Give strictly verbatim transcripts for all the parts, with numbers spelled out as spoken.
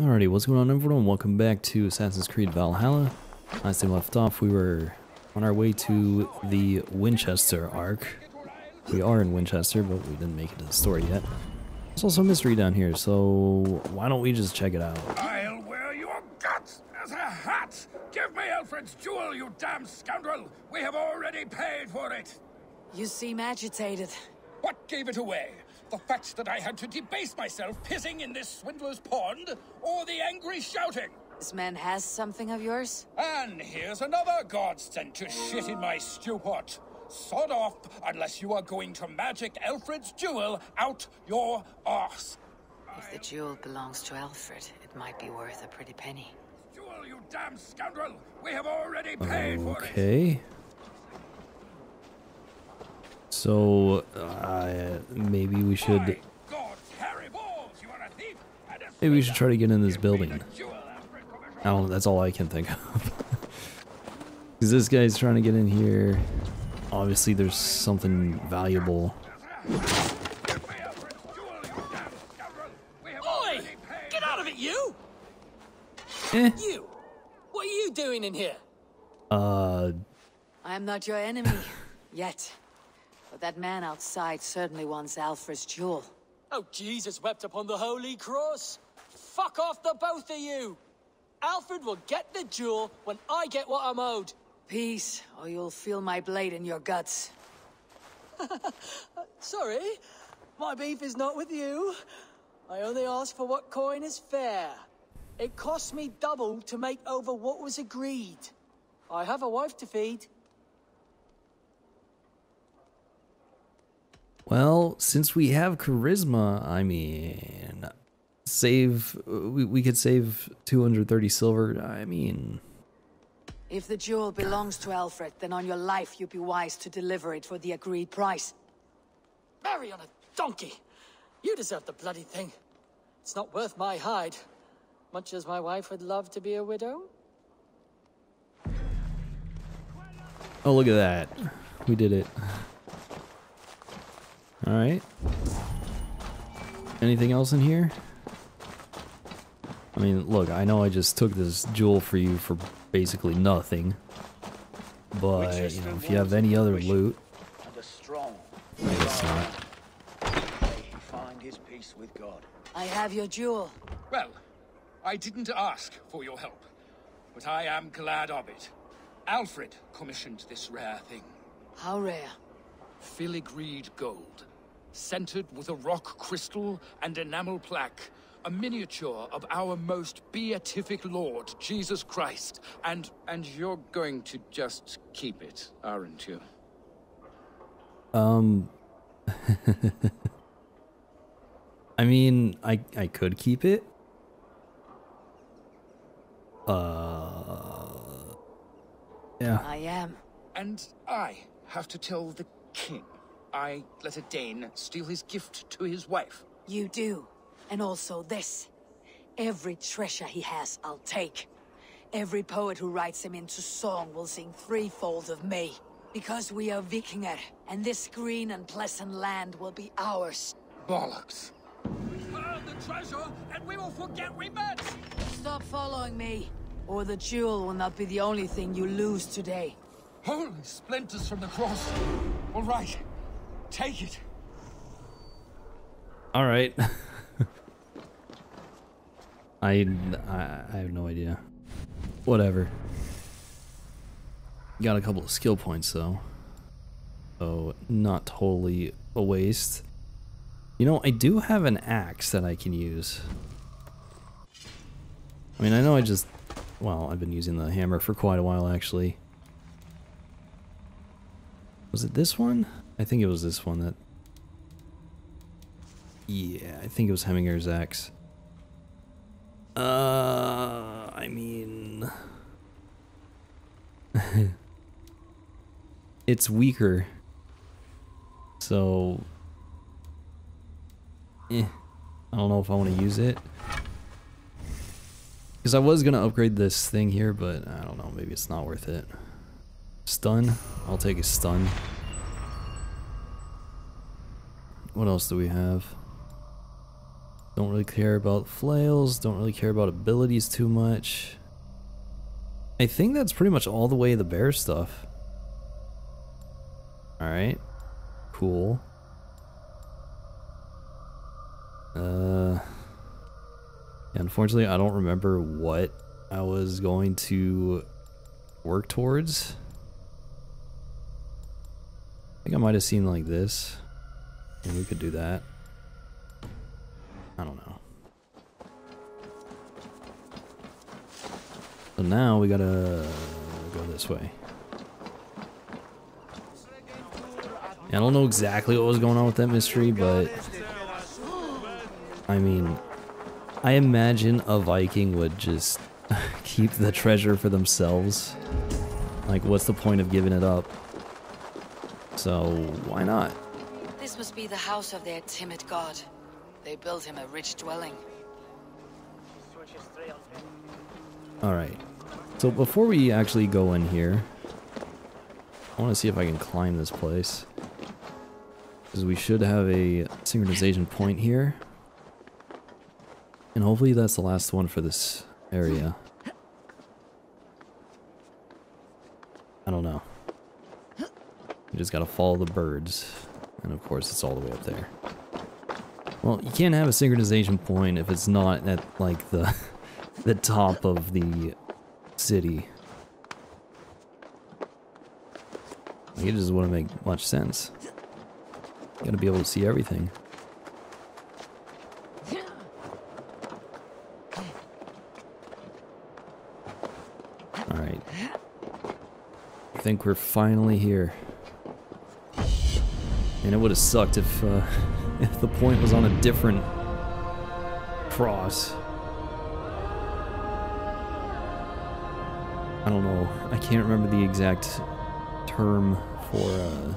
Alrighty, what's going on, everyone? Welcome back to Assassin's Creed Valhalla. Last time we left off, we were on our way to the Winchester Arc. We are in Winchester, but we didn't make it to the store yet. There's also a mystery down here, so why don't we just check it out? I'll wear your guts as a hat! Give me Alfred's jewel, you damn scoundrel! We have already paid for it! You seem agitated. What gave it away? The fact that I had to debase myself pissing in this swindler's pond, or the angry shouting? This man has something of yours? And here's another god sent to shit in my stew pot. Sod off, unless you are going to magic Alfred's jewel out your arse. If the jewel belongs to Alfred, it might be worth a pretty penny. Jewel, you damn scoundrel! We have already paid for it! Okay. So, uh, maybe we should... Maybe we should try to get in this building. I don't, that's all I can think of. Because this guy's trying to get in here. Obviously, there's something valuable. Oi! Get out of it, you! Eh? You! What are you doing in here? Uh... I'm not your enemy. Yet. But that man outside certainly wants Alfred's jewel. Oh, Jesus wept upon the Holy Cross! Fuck off, the both of you! Alfred will get the jewel when I get what I'm owed. Peace, or you'll feel my blade in your guts. Sorry, my beef is not with you. I only ask for what coin is fair. It cost me double to make over what was agreed. I have a wife to feed. Well, since we have charisma, I mean, save, we, we could save two hundred thirty silver, I mean. If the jewel belongs to Alfred, then on your life you'd be wise to deliver it for the agreed price. Marry on a donkey! You deserve the bloody thing. It's not worth my hide, much as my wife would love to be a widow. Oh, look at that. We did it. Alright. Anything else in here? I mean, look, I know I just took this jewel for you for basically nothing. But, you know, if you have any other loot... I guess not. I have your jewel. Well, I didn't ask for your help, but I am glad of it. Alfred commissioned this rare thing. How rare? Filigreed gold, centered with a rock crystal and enamel plaque, a miniature of our most beatific Lord, Jesus Christ, and... And you're going to just keep it, aren't you? Um... I mean, I, I could keep it. Uh... Yeah. I am. And I have to tell the King, I let a Dane steal his gift to his wife. You do. And also this. Every treasure he has, I'll take. Every poet who writes him into song will sing threefold of me. Because we are Vikinger, and this green and pleasant land will be ours. Bollocks. We found the treasure, and we will forget we met! Stop following me, or the jewel will not be the only thing you lose today. Holy splinters from the cross. All right, take it. All right. I, I I have no idea. Whatever. Got a couple of skill points though, so not totally a waste. You know, I do have an axe that I can use. I mean, I know I just well, I've been using the hammer for quite a while actually. Was it this one? I think it was this one that... Yeah, I think it was Hemminger's axe. Uh, I mean... It's weaker. So... Eh. I don't know if I want to use it. Because I was going to upgrade this thing here, but I don't know, maybe it's not worth it. Stun? I'll take a stun. What else do we have? Don't really care about flails, don't really care about abilities too much. I think that's pretty much all the way the bear stuff. Alright. Cool. Uh, unfortunately, I don't remember what I was going to work towards. I think I might have seen like this. And we could do that. I don't know. So now we gotta go this way. I don't know exactly what was going on with that mystery, but I mean, I imagine a Viking would just keep the treasure for themselves. Like, what's the point of giving it up? So, why not? This must be the house of their timid god. They built him a rich dwelling. Alright. So before we actually go in here, I want to see if I can climb this place. Because we should have a synchronization point here. And hopefully that's the last one for this area. I don't know. You just gotta follow the birds. And of course it's all the way up there. Well, you can't have a synchronization point if it's not at, like, the the top of the city. Like, it just wouldn't make much sense. You gotta be able to see everything. Alright. I think we're finally here. And it would have sucked if, uh... if the point was on a different cross. I don't know. I can't remember the exact term for uh,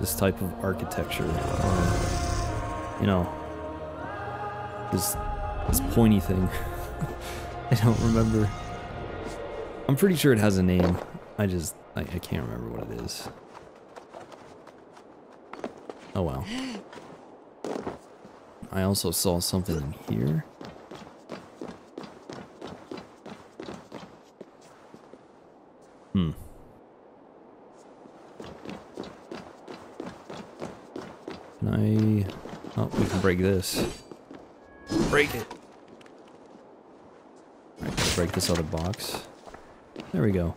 this type of architecture. Um, you know, this this pointy thing. I don't remember. I'm pretty sure it has a name. I just I, I can't remember what it is. Oh wow. I also saw something in here. Hmm. Can I... Oh, we can break this. Break it! Alright, let's break this other box. There we go.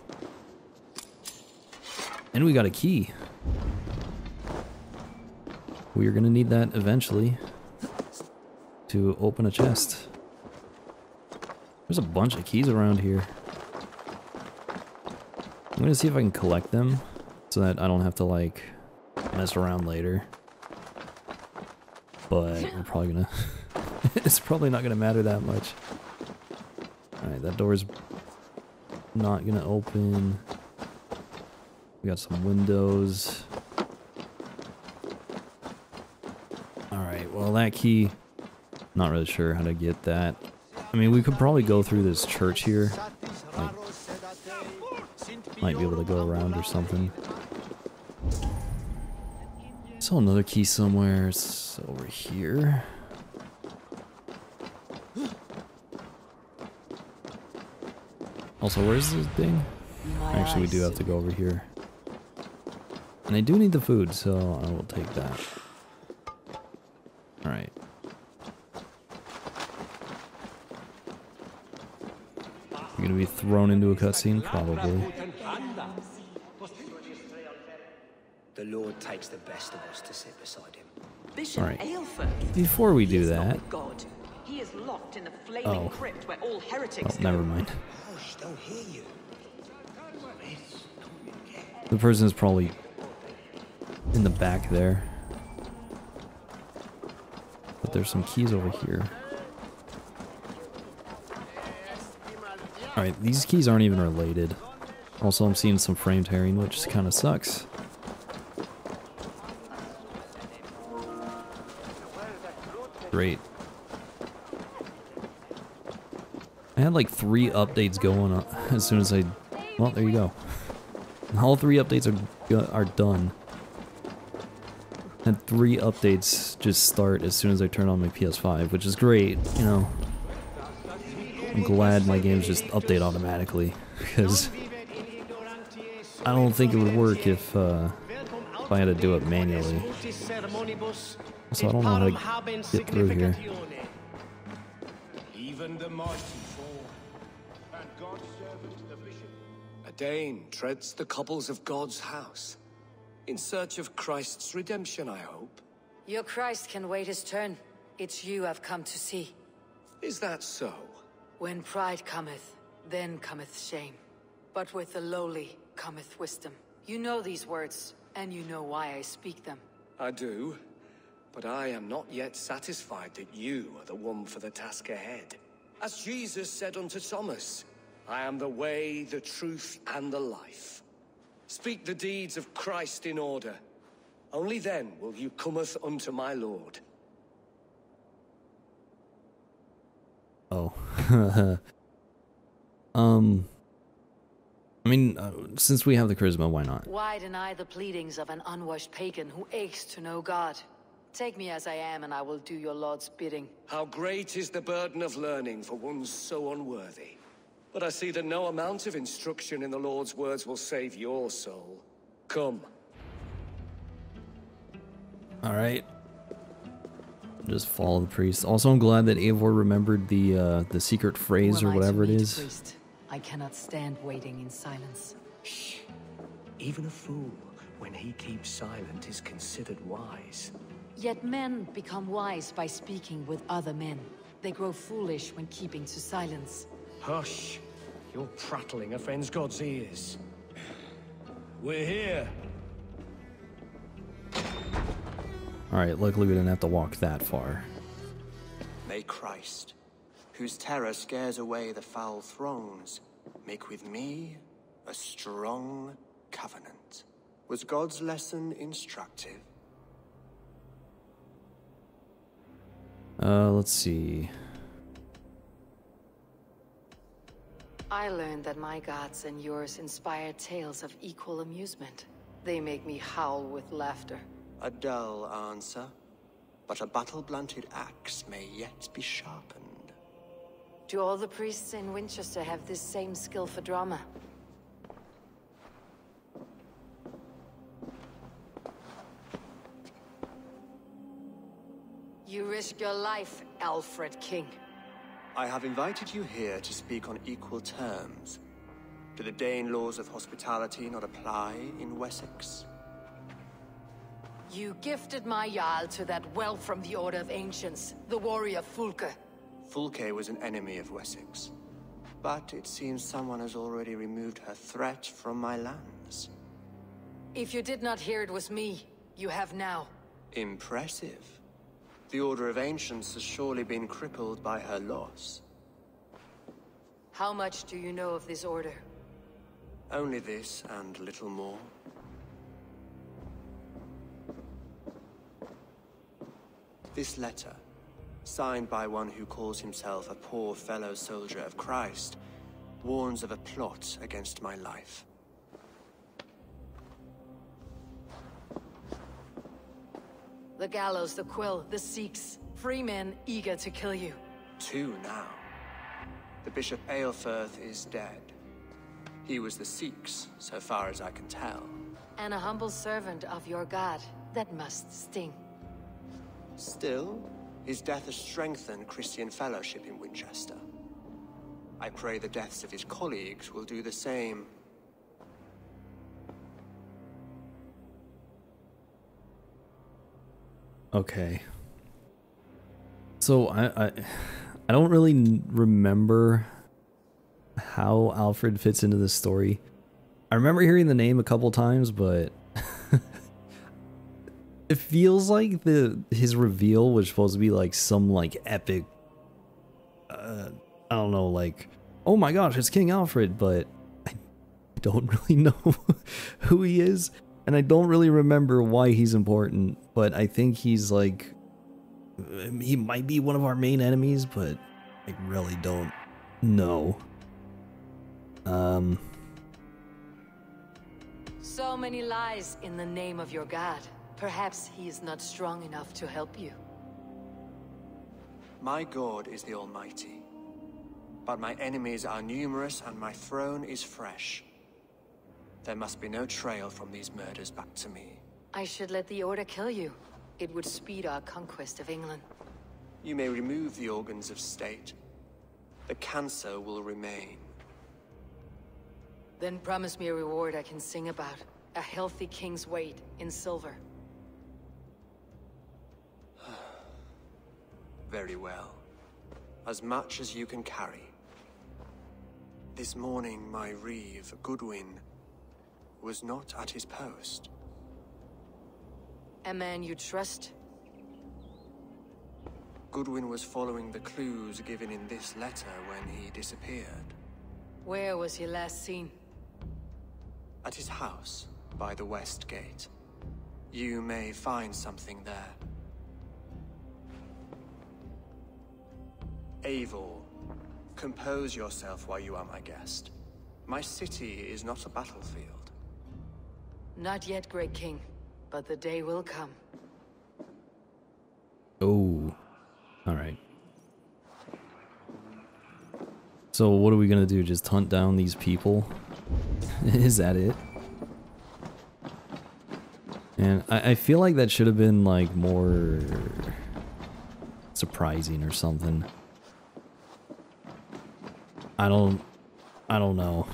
And we got a key. We are gonna need that eventually to open a chest. There's a bunch of keys around here. I'm gonna see if I can collect them so that I don't have to, like, mess around later. But we're probably gonna... it's probably not gonna matter that much. Alright, that door's not gonna open. We got some windows. Well, that key, not really sure how to get that. I mean, we could probably go through this church here. Like, might be able to go around or something. I saw another key somewhere. It's over here. Also, where's this thing? Actually, we do have to go over here. And I do need the food, so I will take that. Alright. You're gonna be thrown into a cutscene? Probably. The Lord takes the best of us to sit beside him. Bishop Aelfirth. Before we do that. He is locked in the flaming crypt where all heretics go. Oh, never mind. The person is probably in the back there. But there's some keys over here. Alright, these keys aren't even related. Also, I'm seeing some frame tearing, which kind of sucks. Great. I had like three updates going on as soon as I... Well, there you go. All three updates are, are done. had three updates just start as soon as I turned on my P S five, which is great, you know. I'm glad my games just update automatically, because I don't think it would work if, uh, if I had to do it manually. So I don't know how to get through here. Even the mighty fall, and God's servant the bishop. A Dane treads the cobbles of God's house, in search of Christ's redemption, I hope. Your Christ can wait his turn. It's you I've come to see. Is that so? When pride cometh, then cometh shame. But with the lowly cometh wisdom. You know these words, and you know why I speak them. I do. But I am not yet satisfied that you are the one for the task ahead. As Jesus said unto Thomas, I am the way, the truth, and the life. Speak the deeds of Christ in order. Only then will you cometh unto my Lord. Oh. um... I mean, uh, since we have the charisma, why not? Why deny the pleadings of an unwashed pagan who aches to know God? Take me as I am, and I will do your Lord's bidding. How great is the burden of learning for one so unworthy. But I see that no amount of instruction in the Lord's words will save your soul. Come. Alright. Just follow the priest. Also, I'm glad that Eivor remembered the, uh, the secret phrase or whatever it is. Priest? I cannot stand waiting in silence. Shh. Even a fool, when he keeps silent, is considered wise. Yet men become wise by speaking with other men. They grow foolish when keeping to silence. Hush! Your prattling offends God's ears. We're here! Alright, luckily we didn't have to walk that far. May Christ, whose terror scares away the foul throngs, make with me a strong covenant. Was God's lesson instructive? Uh, let's see. I learned that my gods and yours inspire tales of equal amusement. They make me howl with laughter. A dull answer, but a battle-blunted axe may yet be sharpened. Do all the priests in Winchester have this same skill for drama? You risk your life, Alfred King. I have invited you here to speak on equal terms. Do the Dane laws of hospitality not apply in Wessex? You gifted my Jarl to that whelp from the Order of Ancients, the warrior Fulke. Fulke was an enemy of Wessex. But it seems someone has already removed her threat from my lands. If you did not hear it was me, you have now. Impressive. The Order of Ancients has surely been crippled by her loss. How much do you know of this order? Only this and little more. This letter, signed by one who calls himself a poor fellow soldier of Christ, warns of a plot against my life. The gallows, the quill, the Sikhs, free men eager to kill you. Two now. The Bishop Aelfirth is dead. He was the Sikhs, so far as I can tell. And a humble servant of your God. That must sting. Still, his death has strengthened Christian fellowship in Winchester. I pray the deaths of his colleagues will do the same. Okay. So I, I I don't really remember how Alfred fits into this story. I remember hearing the name a couple times, but it feels like the his reveal was supposed to be like some like epic uh I don't know, like, oh my gosh, it's King Alfred, but I don't really know who he is. And I don't really remember why he's important, but I think he's like, he might be one of our main enemies, but I really don't know. Um. So many lies in the name of your God. Perhaps he is not strong enough to help you. My God is the Almighty. But my enemies are numerous and my throne is fresh. There must be no trail from these murders back to me. I should let the Order kill you. It would speed our conquest of England. You may remove the organs of state. The cancer will remain. Then promise me a reward I can sing about. A healthy king's weight in silver. Very well. As much as you can carry. This morning my reeve, Goodwin, was not at his post. A man you trust? Goodwin was following the clues given in this letter when he disappeared. Where was he last seen? At his house, by the West Gate. You may find something there. Eivor, compose yourself while you are my guest. My city is not a battlefield. Not yet, Great King, but the day will come. Oh. Alright. So what are we gonna do? Just hunt down these people? Is that it? And I, I feel like that should have been like more surprising or something. I don't I don't know.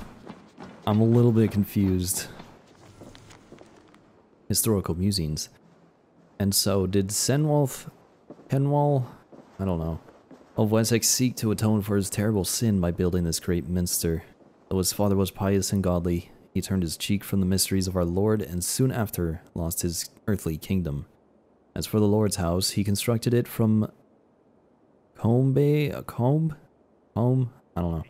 I'm a little bit confused. Historical musings. And so did Senwalth Kenwal? I don't know. Of Wessex seek to atone for his terrible sin by building this great minster. Though his father was pious and godly, he turned his cheek from the mysteries of our Lord and soon after lost his earthly kingdom. As for the Lord's house, he constructed it from combe, a comb, comb, I don't know,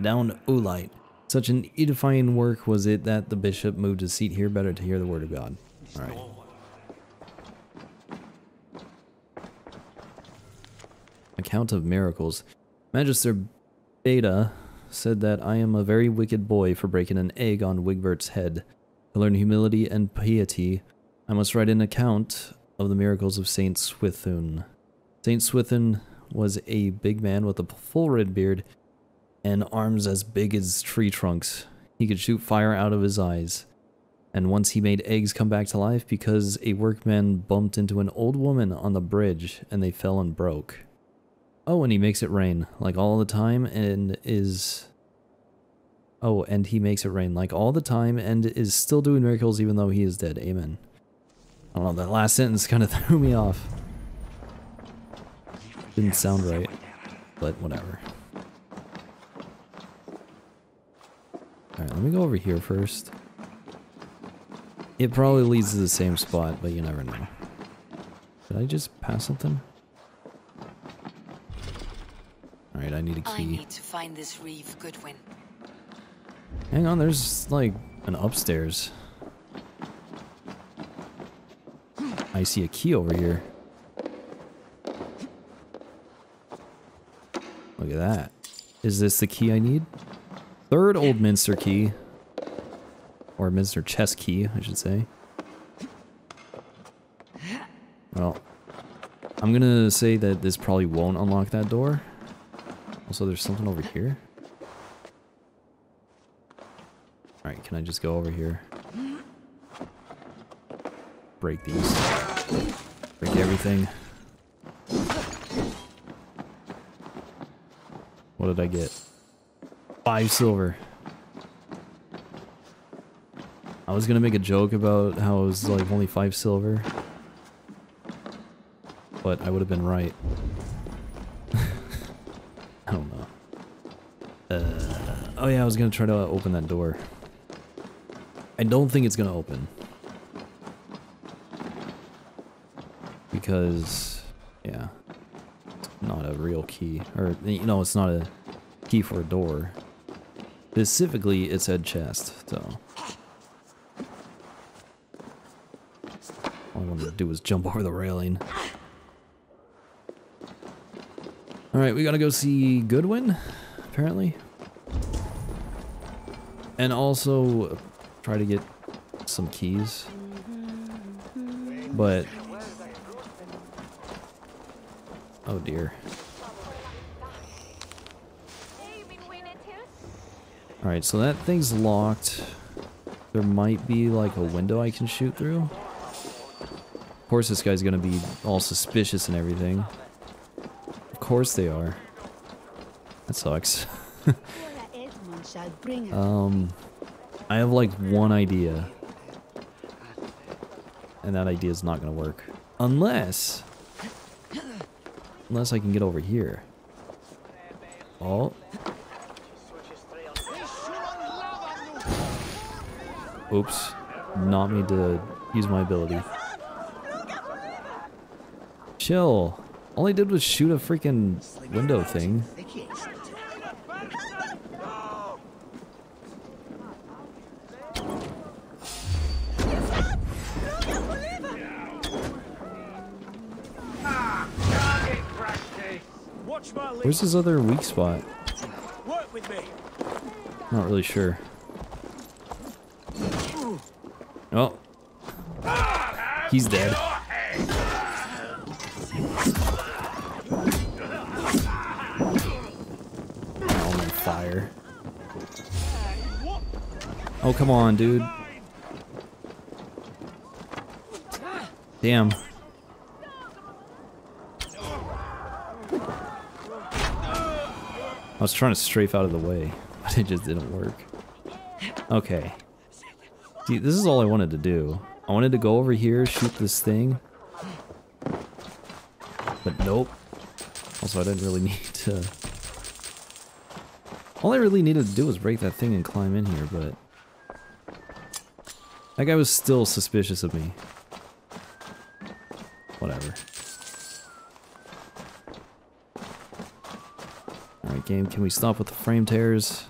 down Oolite. Such an edifying work was it that the bishop moved his seat here better to hear the word of God. All right. Account of miracles. Magister Beta said that I am a very wicked boy for breaking an egg on Wigbert's head. To learn humility and piety, I must write an account of the miracles of Saint Swithun. Saint Swithun was a big man with a full red beard and arms as big as tree trunks. He could shoot fire out of his eyes. And once he made eggs come back to life because a workman bumped into an old woman on the bridge and they fell and broke. Oh, and he makes it rain, like all the time, and is... Oh, and he makes it rain, like all the time, and is still doing miracles even though he is dead. Amen. I don't know, that last sentence kind of threw me off. Didn't sound right, but whatever. Alright, let me go over here first. It probably leads to the same spot, but you never know. Did I just pass something? Alright, I need a key. I need to find this reeve, Goodwin. Hang on, there's like an upstairs. I see a key over here. Look at that. Is this the key I need? Third old minster key. Or minster chest key, I should say. Well, I'm gonna say that this probably won't unlock that door. Also, there's something over here. Alright, can I just go over here? Break these. Break everything. What did I get? Five silver. I was gonna make a joke about how it was like only five silver. But I would have been right. I don't know. Uh, oh yeah, I was gonna try to open that door. I don't think it's gonna open. Because, yeah, it's not a real key. Or, you know, it's not a key for a door. Specifically, it said chest, so. All I wanted to do was jump over the railing. Alright, we gotta go see Goodwin, apparently. And also try to get some keys. But oh dear. Alright, so that thing's locked. There might be like a window I can shoot through. Of course this guy's gonna be all suspicious and everything. Of course they are. That sucks. um, I have like one idea. And that idea is not gonna work. Unless... Unless I can get over here. Oh. Oops. Not me to use my ability. Chill. All I did was shoot a freaking window thing. Where's his other weak spot? Not really sure. Oh. He's dead. I'm on fire. Oh, come on, dude. Damn. I was trying to strafe out of the way, but it just didn't work. Okay. See, this is all I wanted to do. I wanted to go over here, shoot this thing. But nope. Also, I didn't really need to... All I really needed to do was break that thing and climb in here, but... That guy was still suspicious of me. Whatever. Alright, game, can we stop with the frame tears?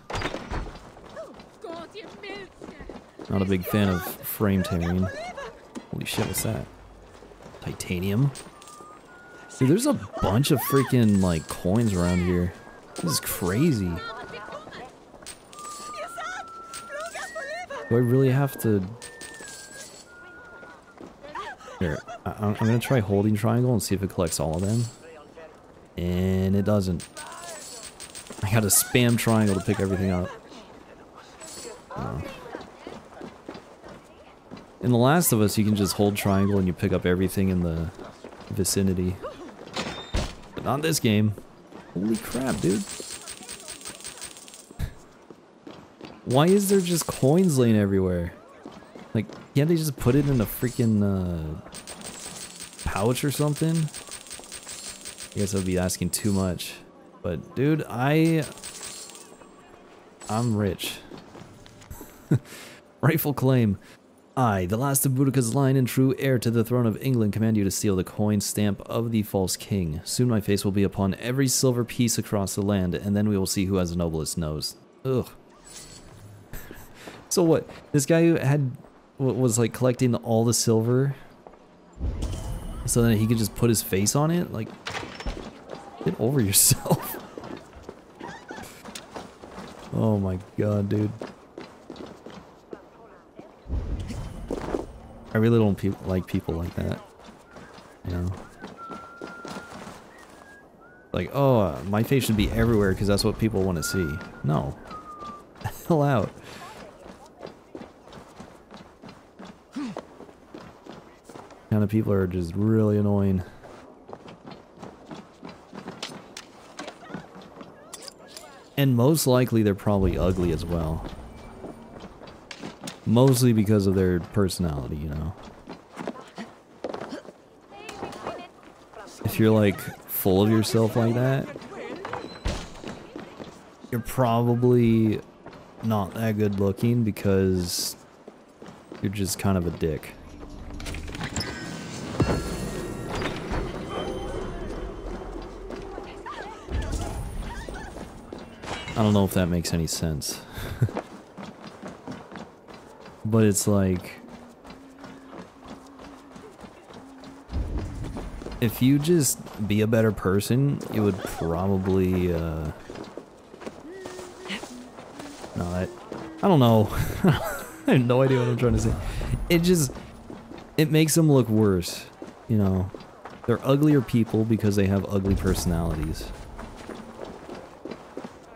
Not a big fan of frame tearing. Holy shit, what's that? Titanium? Dude, there's a bunch of freaking, like, coins around here. This is crazy. Do I really have to... Here, I I'm gonna try holding triangle and see if it collects all of them. And it doesn't. I gotta spam triangle to pick everything up. Oh. In The Last of Us, you can just hold triangle and you pick up everything in the vicinity. But not this game. Holy crap, dude. Why is there just coins laying everywhere? Like, can't they just put it in a freaking uh, pouch or something? I guess I'd be asking too much. But, dude, I... I'm rich. Rightful claim. I, the last of Boudicca's line and true heir to the throne of England, command you to steal the coin stamp of the false king. Soon my face will be upon every silver piece across the land, and then we will see who has the noblest nose. Ugh. So what? This guy who had was like collecting all the silver, so then he could just put his face on it. Like, get over yourself. Oh my god, dude. I really don't pe like people like that, you know? Like, oh, uh, my face should be everywhere because that's what people want to see. No. Hell out. Kind of people are just really annoying. And most likely they're probably ugly as well. Mostly because of their personality, you know. If you're like full of yourself like that, you're probably not that good looking because you're just kind of a dick. I don't know if that makes any sense. But it's like, if you just be a better person, it would probably, uh, not, I don't know, I have no idea what I'm trying to say. It just, it makes them look worse, you know. They're uglier people because they have ugly personalities.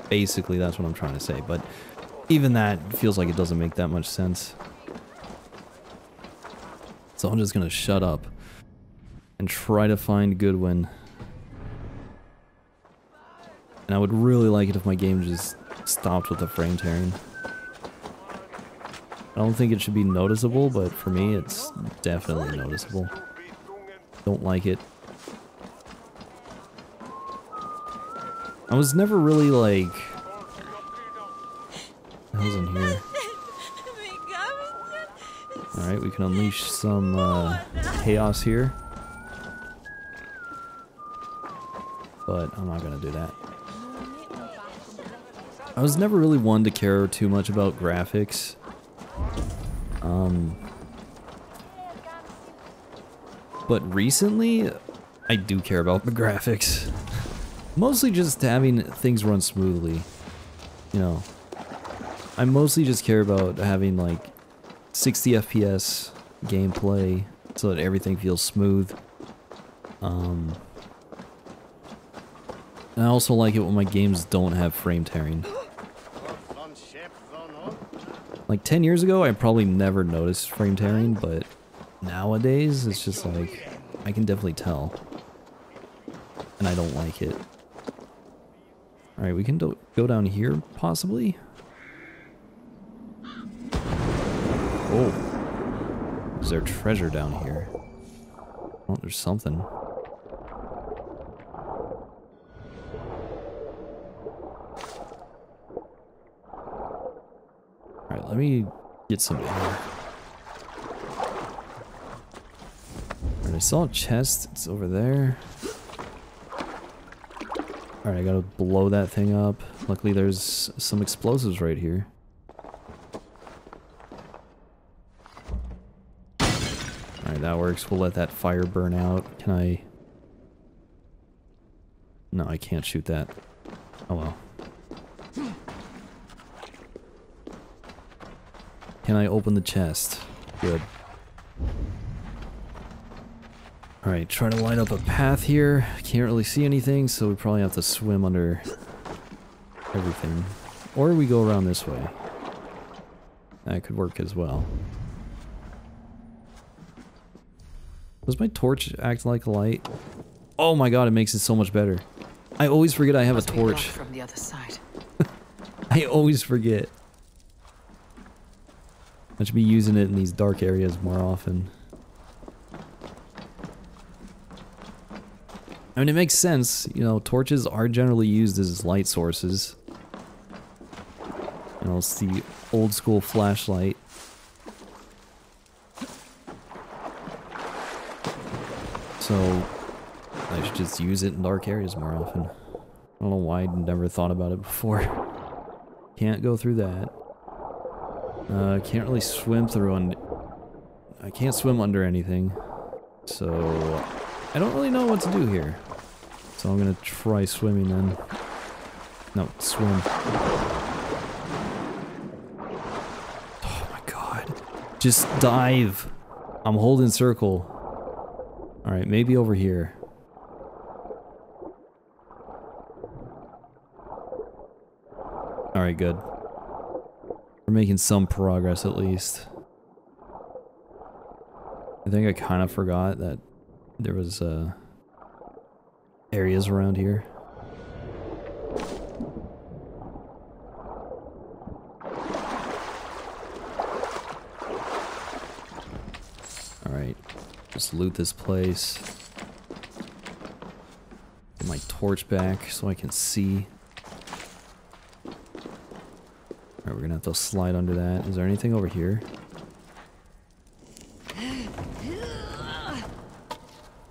Basically, that's what I'm trying to say, but even that feels like it doesn't make that much sense. So I'm just gonna shut up and try to find Goodwin. And I would really like it if my game just stopped with the frame tearing. I don't think it should be noticeable, but for me it's definitely noticeable. Don't like it. I was never really like... What the hell's in here? Alright, we can unleash some uh, chaos here. But I'm not gonna do that. I was never really one to care too much about graphics. Um, but recently, I do care about the graphics. Mostly just having things run smoothly. You know, I mostly just care about having like sixty F P S gameplay so that everything feels smooth. Um, and I also like it when my games don't have frame tearing. Like ten years ago, I probably never noticed frame tearing, but nowadays it's just like, I can definitely tell. And I don't like it. Alright, we can do go down here, possibly? Oh. Is there treasure down here? Oh, there's something. Let me get some air. Alright, I saw a chest. It's over there. Alright, I gotta blow that thing up. Luckily there's some explosives right here. Alright, that works. We'll let that fire burn out. Can I... No, I can't shoot that. Oh well. Can I open the chest? Good. Alright, try to light up a path here. Can't really see anything, so we probably have to swim under everything. Or we go around this way. That could work as well. Does my torch act like a light? Oh my god, it makes it so much better. I always forget I have a torch. From the other side. I always forget. I should be using it in these dark areas more often. I mean, it makes sense, you know, torches are generally used as light sources. You know, it's the old school flashlight. So, I should just use it in dark areas more often. I don't know why I'd never thought about it before. Can't go through that. I uh, can't really swim through on. I can't swim under anything, so I don't really know what to do here. So I'm gonna try swimming then. No, swim. Oh my god. Just dive. I'm holding circle. Alright, maybe over here. Alright, good. We're making some progress at least. I think I kind of forgot that there was uh, areas around here. Alright, just loot this place. Get my torch back so I can see. Alright, we're gonna have to slide under that. Is there anything over here?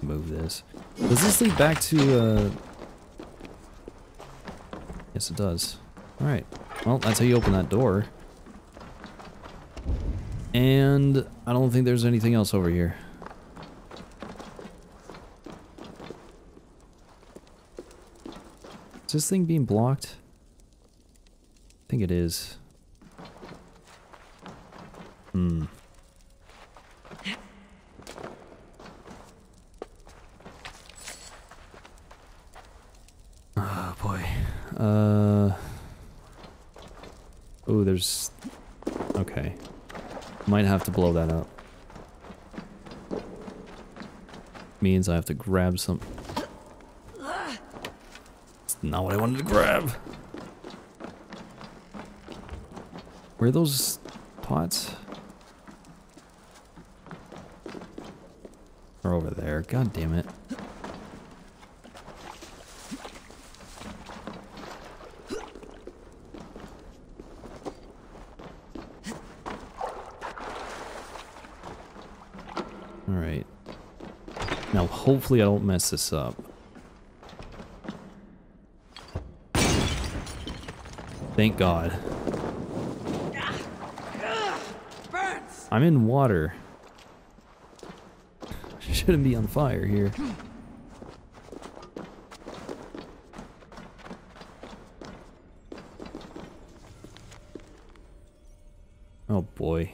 Move this. Does this lead back to, uh... Yes, it does. Alright. Well, that's how you open that door. And I don't think there's anything else over here. Is this thing being blocked? I think it is. Hmm. Uh... Ooh, there's... Okay. Might have to blow that up. Means I have to grab some... It's not what I wanted to grab! Where are those pots? They're over there, god damn it. Hopefully I don't mess this up. Thank God. I'm in water. Shouldn't be on fire here. Oh boy.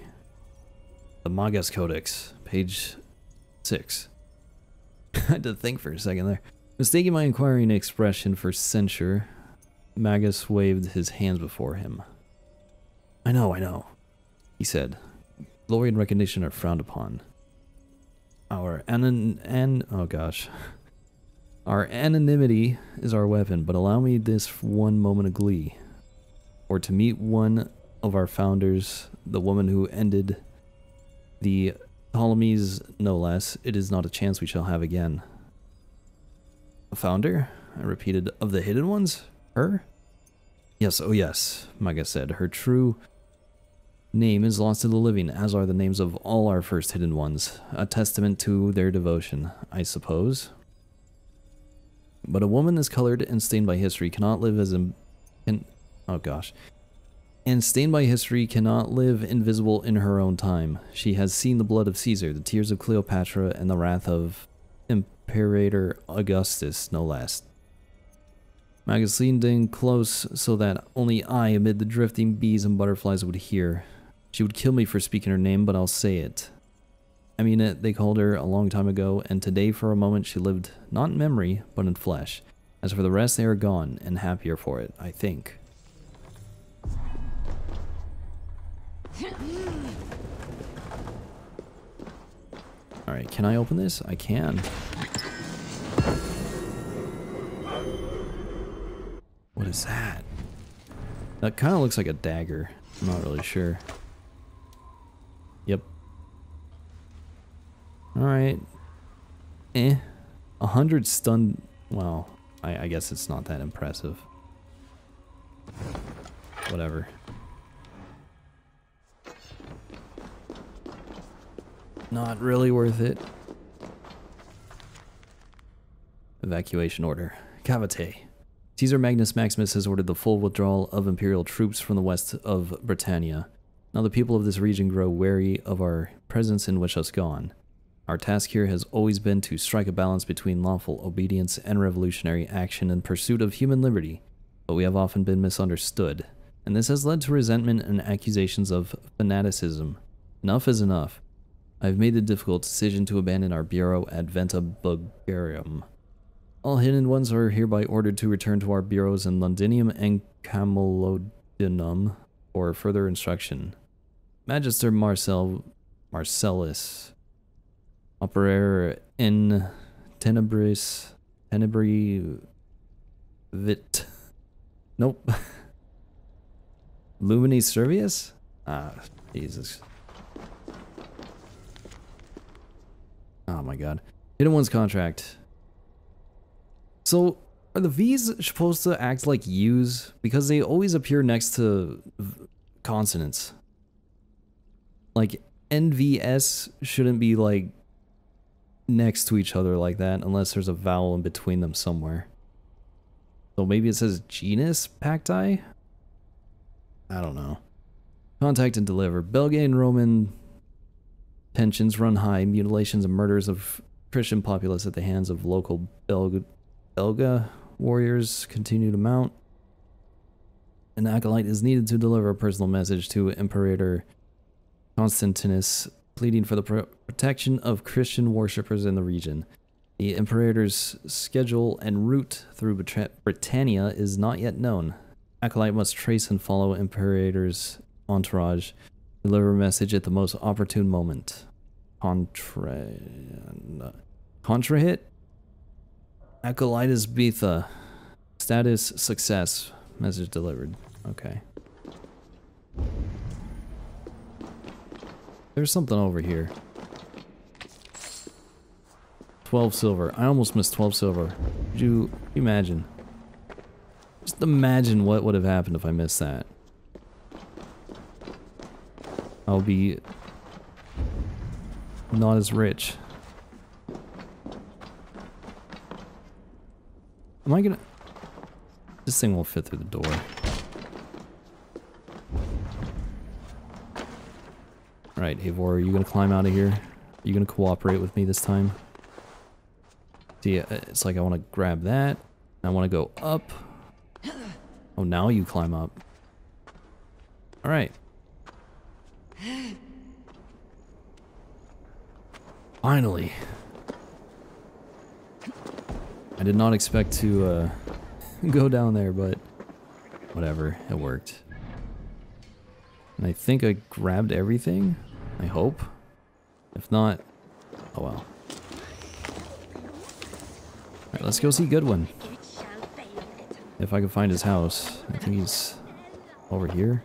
The Magus Codex, page six. I had to think for a second there. Mistaking my inquiring expression for censure, Magus waved his hands before him. I know, I know, he said. Glory and recognition are frowned upon. Our anon... An oh gosh. Our anonymity is our weapon, but allow me this one moment of glee. Or to meet one of our founders, the woman who ended the... Ptolemies, no less. It is not a chance we shall have again. A founder? I repeated. Of the Hidden Ones? Her? Yes, oh yes, Maga said. Her true name is lost to the living, as are the names of all our first Hidden Ones. A testament to their devotion, I suppose. But a woman is colored and stained by history cannot live as in... in oh gosh. And stained by history cannot live invisible in her own time. She has seen the blood of Caesar, the tears of Cleopatra, and the wrath of Imperator Augustus, no less. Magus leaned in close so that only I, amid the drifting bees and butterflies, would hear. She would kill me for speaking her name, but I'll say it. I mean it, they called her a long time ago, and today for a moment she lived, not in memory, but in flesh. As for the rest, they are gone, and happier for it, I think. Alright, can I open this? I can. What is that? That kind of looks like a dagger. I'm not really sure. Yep. Alright. Eh. A hundred stun... Well, I, I guess it's not that impressive. Whatever. Not really worth it. Evacuation order. Cavite. Caesar Magnus Maximus has ordered the full withdrawal of imperial troops from the west of Britannia. Now the people of this region grow wary of our presence in Winchester. Our task here has always been to strike a balance between lawful obedience and revolutionary action in pursuit of human liberty, but we have often been misunderstood, and this has led to resentment and accusations of fanaticism. Enough is enough. I've made the difficult decision to abandon our bureau at Venta Bulgarium. All Hidden Ones are hereby ordered to return to our bureaus in Londinium and Camelodinum for further instruction. Magister Marcel Marcellus, Operare in Tenebris, Tenebri Vit. Nope. Lumini Servius? Ah, Jesus. Oh my god. Hidden One's contract. So, are the V's supposed to act like U's? Because they always appear next to consonants. Like, N V S shouldn't be, like, next to each other like that, unless there's a vowel in between them somewhere. So maybe it says genus pacti? I don't know. Contact and deliver. Belgae and Roman... tensions run high, mutilations and murders of Christian populace at the hands of local Belga, Belga warriors continue to mount. An acolyte is needed to deliver a personal message to Imperator Constantinus, pleading for the pro protection of Christian worshippers in the region. The Imperator's schedule and route through Britannia is not yet known. Acolyte must trace and follow Imperator's entourage. Deliver a message at the most opportune moment. Contra... Contra hit? Acolytus Betha. Status success. Message delivered. Okay. There's something over here. twelve silver. I almost missed twelve silver. Could you imagine? Just imagine what would have happened if I missed that. I'll be not as rich. Am I gonna... This thing won't fit through the door. Alright, Eivor, are you gonna climb out of here? Are you gonna cooperate with me this time? See, it's like I want to grab that. I want to go up. Oh, now you climb up. Alright. Finally. I did not expect to uh, go down there, but whatever, it worked. And I think I grabbed everything, I hope. If not, oh well. Alright, let's go see Goodwin. If I can find his house. I think he's over here.